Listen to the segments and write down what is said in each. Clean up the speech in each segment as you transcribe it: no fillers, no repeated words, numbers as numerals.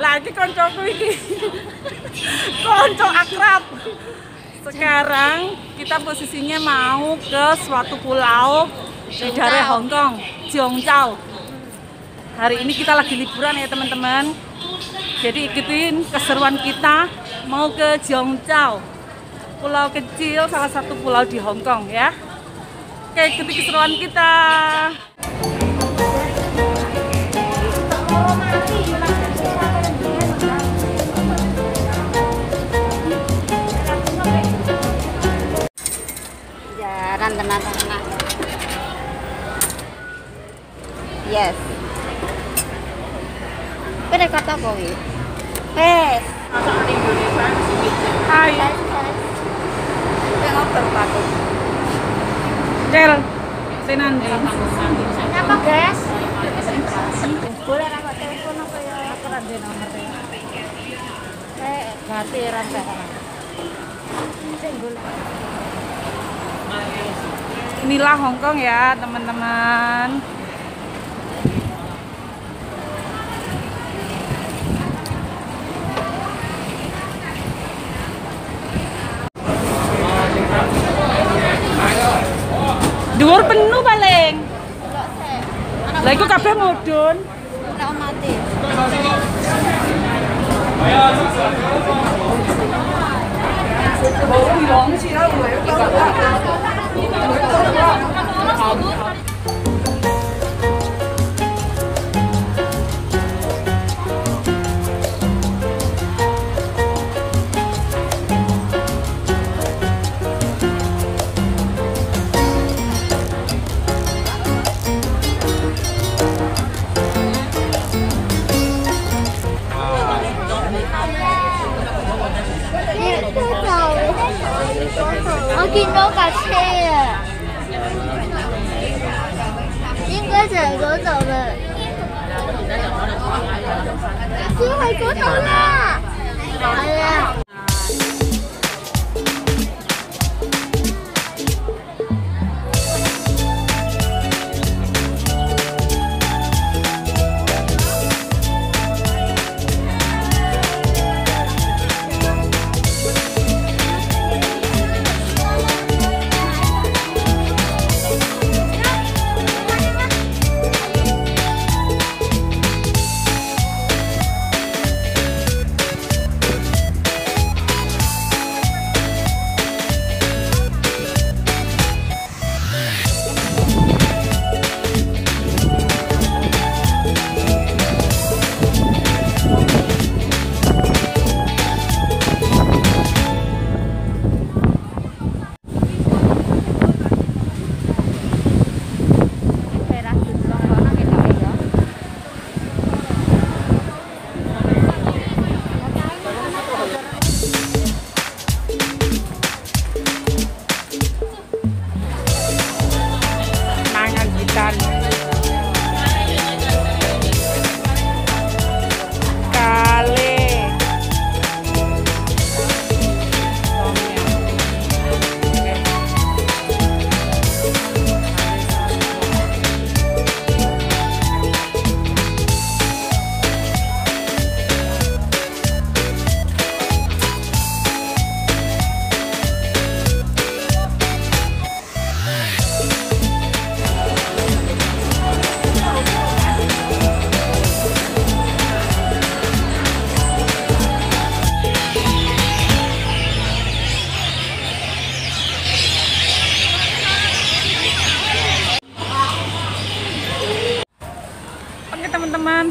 lagi koncoku ini konco akrab. Sekarang kita posisinya mau ke suatu pulau di daerah Hongkong, Cheung Chau. Hari ini kita lagi liburan ya teman-teman. Jadi ikutin keseruan kita mau ke Cheung Chau, pulau kecil, salah satu pulau di Hongkong ya. Oke, ikuti keseruan kita. Tenang. Yes. Pada kata kowe. Yes. Masakan Indonesia. Hai. Tengok berpatu. Del. Tenan di. Kenapa, guys? Boleh aku telepon apa ya? Aku rada nomor. Ganti rada. Senggol. Inilah Hongkong ya teman-teman. Dhuwur penuh paling. Lah iku kabeh mudhun. Nek mati. Aku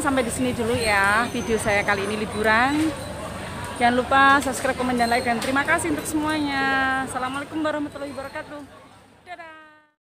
sampai di sini dulu ya video saya kali ini liburan. Jangan lupa subscribe, komen, dan like, dan terima kasih untuk semuanya. Assalamualaikum warahmatullahi wabarakatuh.